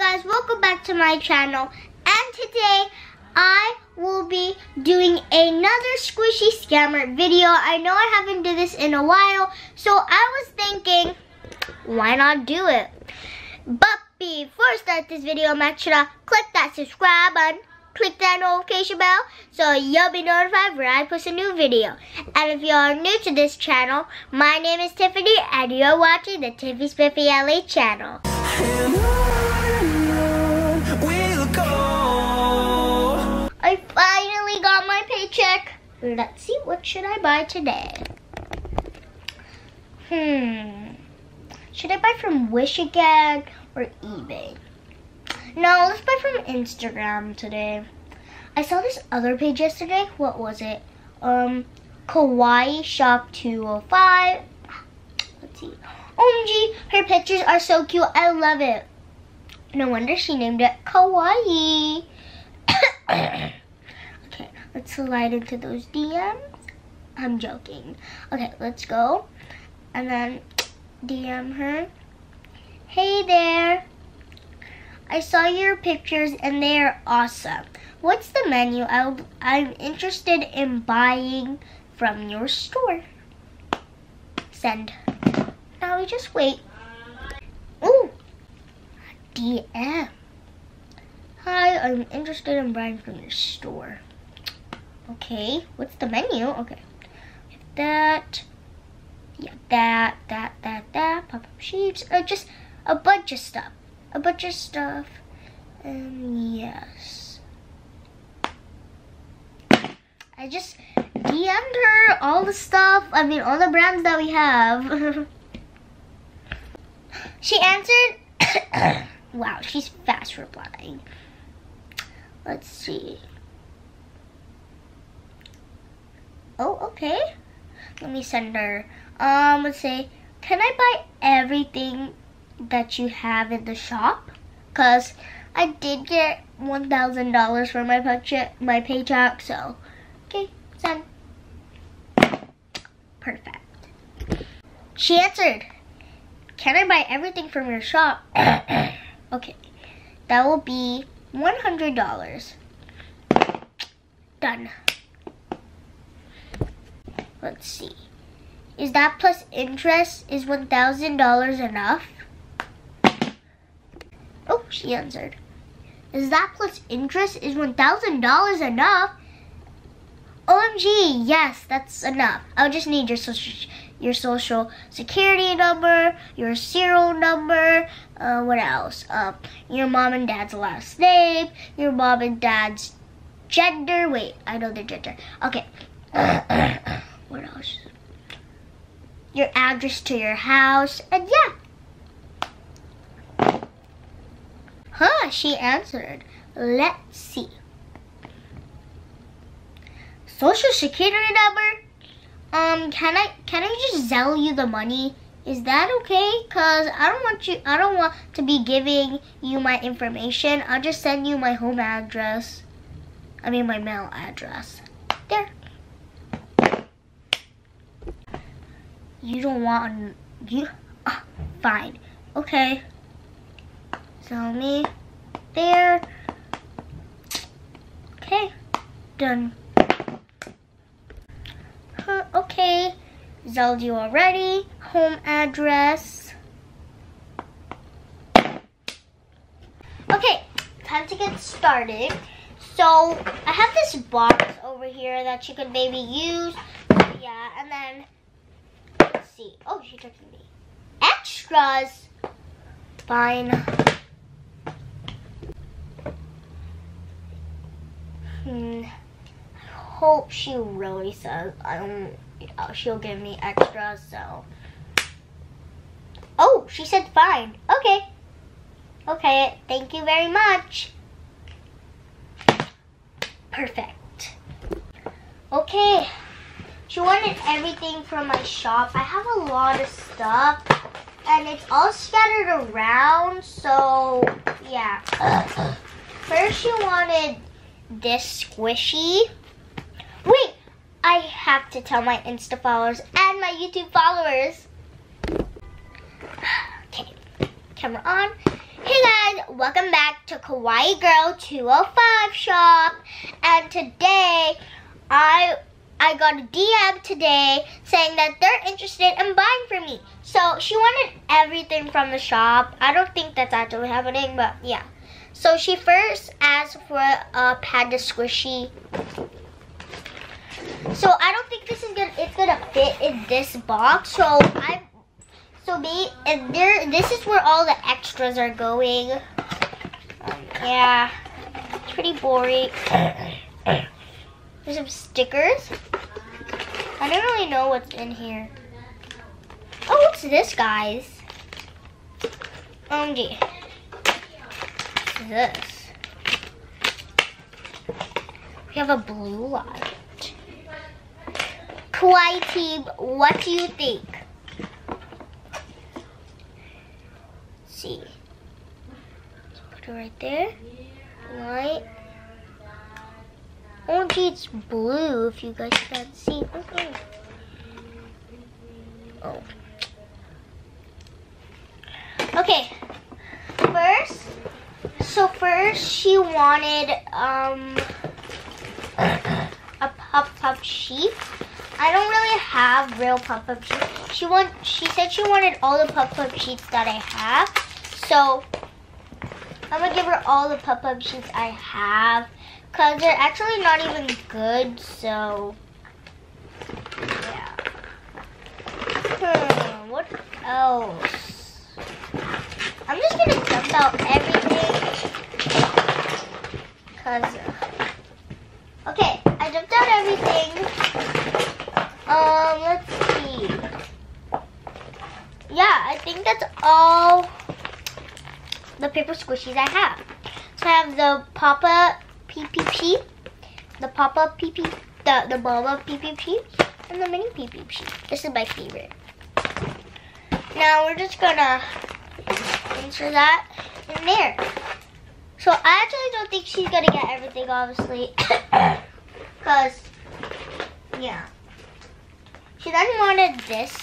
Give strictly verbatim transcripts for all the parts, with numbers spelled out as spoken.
guys, welcome back to my channel, and today I will be doing another squishy scammer video. I know I haven't done this in a while, so I was thinking, why not do it? But before I start this video, make sure to click that subscribe button, click that notification bell, so you'll be notified when I post a new video. And if you are new to this channel, my name is Tiffany, and you're watching the Tiffy Spiffy L A channel. I finally got my paycheck. Let's see, what should I buy today? Hmm. Should I buy from Wish again or eBay? No, let's buy from Instagram today. I saw this other page yesterday. What was it? Um, Kawaii Shop two oh five. Let's see. O M G, her pictures are so cute. I love it. No wonder she named it Kawaii. Okay, let's slide into those D Ms. I'm joking. Okay, let's go. And then D M her. Hey there. I saw your pictures and they are awesome. What's the menu? I'll, I'm interested in buying from your store. Send. Now we just wait. Ooh, D M. Hi, I'm interested in buying from your store. Okay, what's the menu? Okay, we have that. Yeah, that, that, that, that. Pop-up sheets. Uh, just a bunch of stuff. A bunch of stuff, um, yes. I just D M'd her all the stuff, I mean all the brands that we have. She answered, wow, she's fast replying. Let's see. Oh, okay. Let me send her, um, let's say, can I buy everything that you have in the shop? Because I did get one thousand dollars for my paycheck, my paycheck, so okay, send. Perfect. She answered, can I buy everything from your shop? Okay, that will be one hundred dollars. Done. Let's see. Is that plus interest, is one thousand dollars enough? Oh, she answered. Is that plus interest? Is one thousand dollars enough? O M G, yes, that's enough. I'll just need your social, your social security number, your serial number, uh, what else? Uh, your mom and dad's last name, your mom and dad's gender. Wait, I know their gender. Okay. What else? Your address to your house, and yeah. Huh, she answered. Let's see. Social security number? Um, can I can I just sell you the money? Is that okay? Cause I don't want you I don't want to be giving you my information. I'll just send you my home address. I mean my mail address. There. You don't want you oh, fine. Okay. Sell me there. Okay, done. Huh, okay, sold you already. Home address. Okay, time to get started. So I have this box over here that you could maybe use. Yeah, and then let's see. Oh, she took me extras. Fine. Hmm. I hope she really says I don't. Yeah, she'll give me extra. So. Oh, she said fine. Okay. Okay. Thank you very much. Perfect. Okay. She wanted everything from my shop. I have a lot of stuff, and it's all scattered around. So yeah. First, she wanted this squishy. Wait, I have to tell my Insta followers and my YouTube followers. Okay, camera on. Hey guys, welcome back to Kawaii Girl two oh five Shop. And today, I I got a D M today saying that they're interested in buying from me. So she wanted everything from the shop. I don't think that's actually happening, but yeah. So she first asked for a panda squishy. So I don't think this is gonna it's gonna fit in this box. So I. So me and there this is where all the extras are going. Yeah. It's pretty boring. There's some stickers. I don't really know what's in here. Oh, what's this, guys? O M G. What's this? We have a blue light. Kawaii team, what do you think? See. Let's put it right there. Light. Oh, gee, it's blue if you guys can't see. Okay. Oh. Okay. First, so first she wanted um a pup-pup sheep. I don't really have real pup-pup sheets. She want she said she wanted all the pup-pup sheets that I have. So I'm gonna give her all the pup-pup sheets I have, cause they're actually not even good. So yeah. Hmm, what else? I'm just gonna dump out everything. Cause okay, I dumped out everything. Um, let's see. Yeah, I think that's all the paper squishies I have. So I have the Papa P P P, the Papa P P, the the Mama P P P, and the Mini P P P. This is my favorite. Now we're just gonna insert that in there. So I actually don't think she's gonna get everything, obviously, cause yeah, she then wanted this.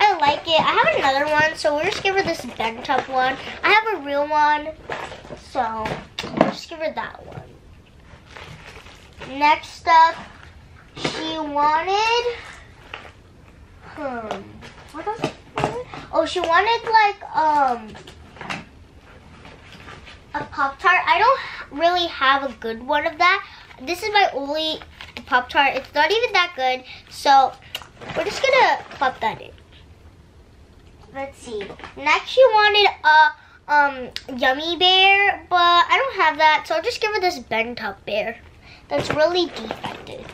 I like it. I have another one, so we'll just give her this bent up one. I have a real one, so we'll just give her that one. Next up, she wanted, hmm, what else did she want? Oh, she wanted like um a Pop-Tart. I don't really have a good one of that. This is my only Pop-Tart. It's not even that good, so we're just gonna pop that in. Let's see. Next, she wanted a um, yummy bear, but I don't have that, so I'll just give her this bent up bear that's really defected.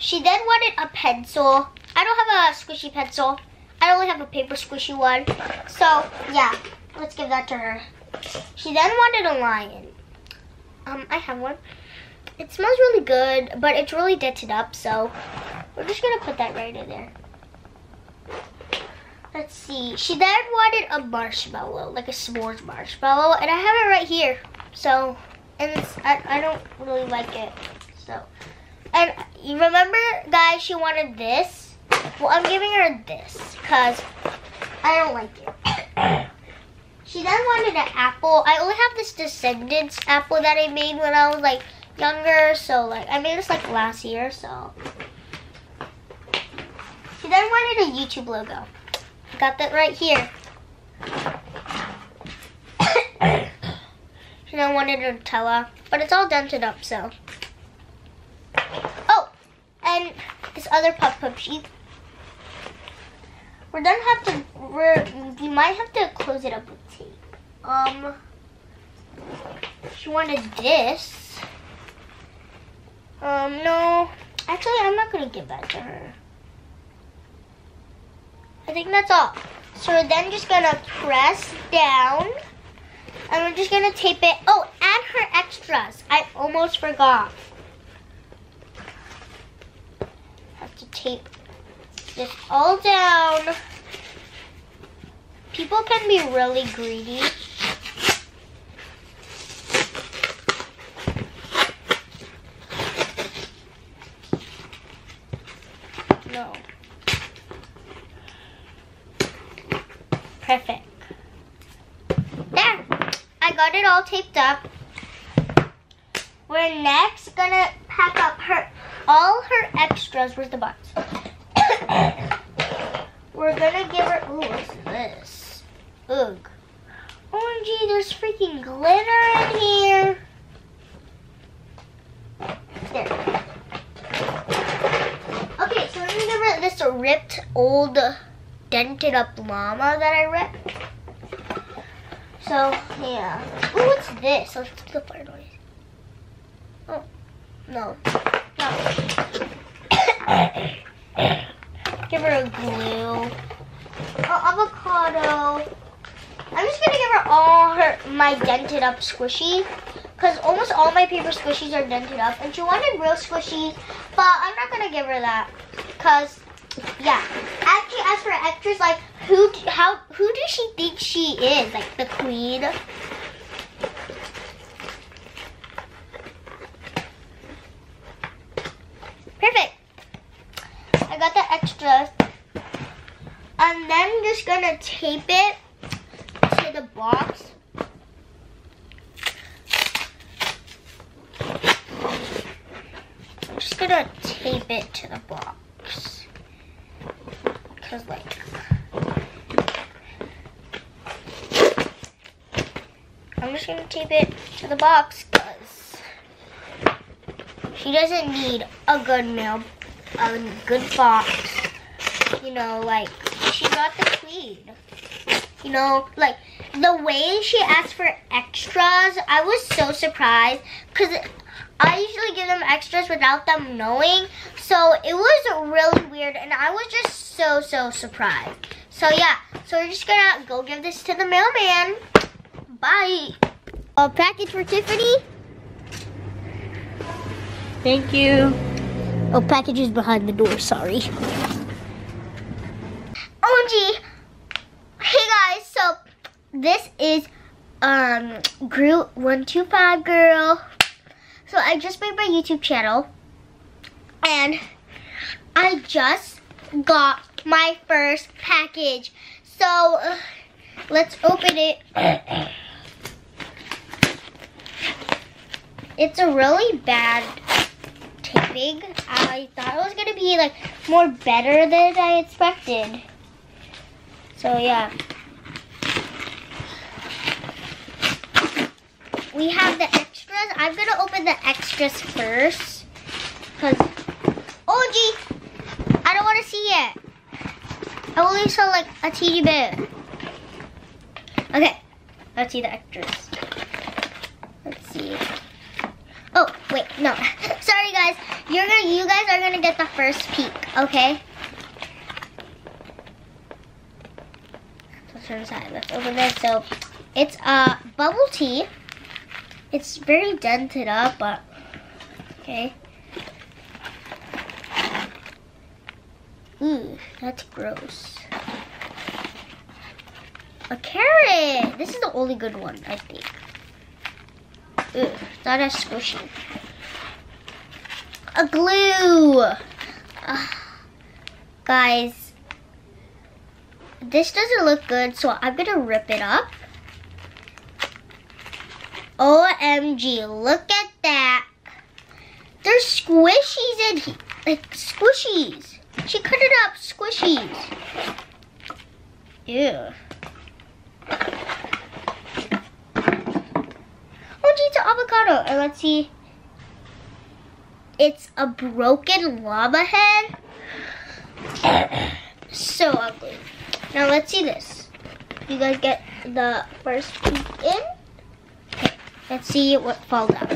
She then wanted a pencil. I don't have a squishy pencil. I only have a paper squishy one. So, yeah, let's give that to her. She then wanted a lion. Um, I have one. It smells really good, but it's really dented up, so we're just gonna put that right in there. Let's see. She then wanted a marshmallow, like a s'mores marshmallow, and I have it right here. So, and it's, I, I don't really like it. So, and you remember, guys, she wanted this. Well, I'm giving her this because I don't like it. She then wanted an apple. I only have this Descendants apple that I made when I was like younger. So, like, I made this like last year. So, she then wanted a YouTube logo. Got that right here. She then wanted a Nutella, but it's all dented up, so. Oh, and this other pup-pup sheet. We're gonna have to, we're, we might have to close it up with tape. Um, she wanted this. Um, no, actually I'm not gonna give that to her. I think that's all. So we're then just gonna press down and we're just gonna tape it. Oh, add her extras. I almost forgot. Have to tape this all down. People can be really greedy. No. perfect. There, I got it all taped up. We're next gonna pack up her all her extras. Where's the box? We're gonna give her. Ooh, what's this? Ugh. O M G, there's freaking glitter in here. There. Okay, so remember this ripped old dented up llama that I ripped? So, yeah. Ooh, what's this? Let's do the fire noise. Oh, no. No. Give her a glue. Oh, avocado. I'm just gonna give her all her my dented up squishies, because almost all my paper squishies are dented up, and she wanted real squishies, but I'm not gonna give her that, because yeah. Actually, as for extras, like who how who does she think she is? Like the queen? Perfect. I got the extras, and then I'm just gonna tape it. The box. I'm just gonna tape it to the box, because like I'm just gonna tape it to the box because she doesn't need a good mail, a good box. You know, like she got the queen. You know, like the way she asked for extras, I was so surprised, because I usually give them extras without them knowing. So it was really weird, and I was just so, so surprised. So yeah, so we're just gonna go give this to the mailman. Bye. A package for Tiffany. Thank you. Oh, package is behind the door, sorry. O M G. Hey guys, so this is um, Group one two five girl. So I just made my YouTube channel, and I just got my first package. So uh, let's open it. It's a really bad taping. I thought it was gonna be like more better than I expected. So yeah. We have the extras. I'm gonna open the extras first, cause oh gee, I don't want to see it. I only saw like a teeny bit. Okay, let's see the extras. Let's see. Oh wait, no. Sorry guys, you're gonna, you guys are gonna get the first peek. Okay. Let's turn side. Let's open this. So it's uh bubble tea. It's very dented up, but okay. Ooh, that's gross. A carrot! This is the only good one, I think. Ooh, not as squishy. A glue! Uh, guys, this doesn't look good, so I'm gonna rip it up. O M G, look at that. There's squishies in here. Like, squishies. She cut it up, squishies. Ew. Oh, gee, it's an avocado. And let's see. It's a broken llama head. So ugly. Now, let's see this. You guys get the first peek in. Let's see what falls out.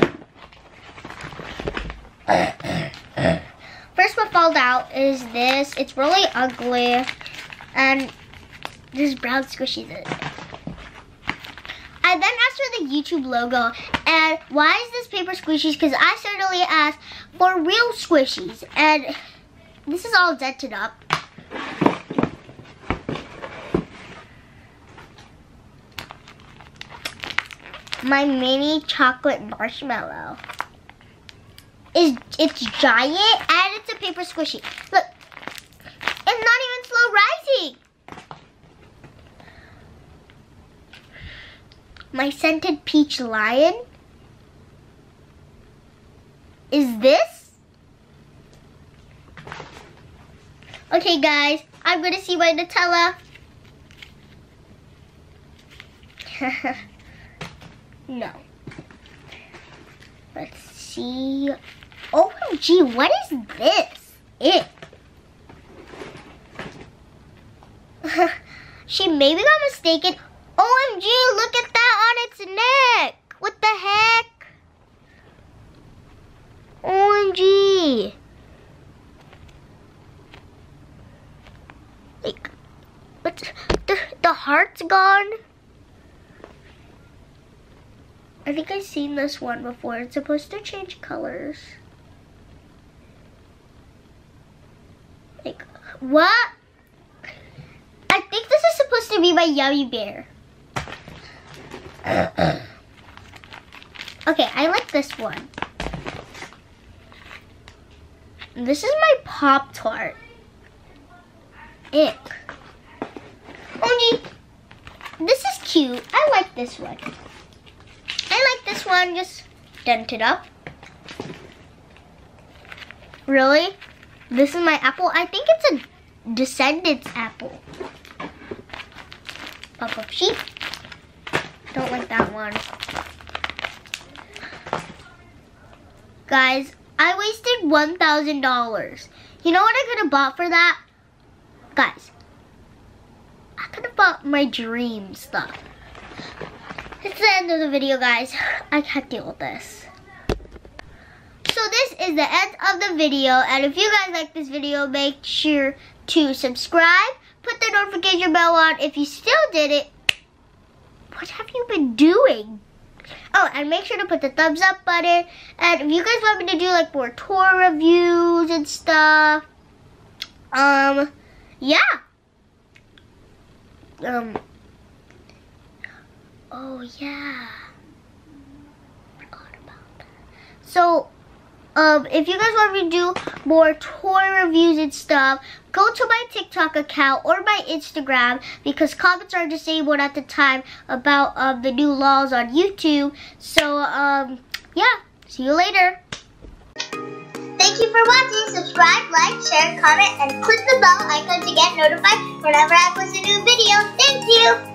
First, what falls out is this. It's really ugly, and there's brown squishies in it. I then asked for the YouTube logo, and why is this paper squishies? Because I certainly asked for real squishies, and this is all dented up. My mini chocolate marshmallow is it's giant, and it's a paper squishy. Look, it's not even slow rising. my scented peach lion is this. Okay guys, I'm gonna see my Nutella. No. Let's see. O M G, what is this? It. She maybe got mistaken. O M G, look at that on its neck. What the heck? O M G. Like, but the, the heart's gone. I think I've seen this one before. It's supposed to change colors. Like, what? I think this is supposed to be my Yummy Bear. Okay, I like this one. This is my Pop-Tart. Ick. Only, this is cute. I like this one. This one just dent it up. Really? This is my apple. I think it's a Descendants apple. Pop up sheep. Don't like that one. Guys, I wasted one thousand dollars. You know what I could have bought for that? Guys, I could have bought my dream stuff. It's the end of the video, guys. I can't deal with this. So this is the end of the video. And if you guys like this video, make sure to subscribe. Put the notification bell on. If you still did it, what have you been doing? Oh, and make sure to put the thumbs up button. And if you guys want me to do like more tour reviews and stuff. Um, yeah. Um. Oh yeah, I forgot about that. So, um, if you guys want me to do more toy reviews and stuff, go to my TikTok account or my Instagram because comments are disabled at the time about um, the new laws on YouTube. So, um, yeah, see you later. Thank you for watching. Subscribe, like, share, comment, and click the bell icon to get notified whenever I post a new video. Thank you.